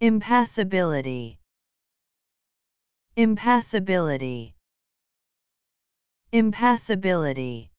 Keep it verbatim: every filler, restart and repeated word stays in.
Impassibility. Impassibility. Impassibility.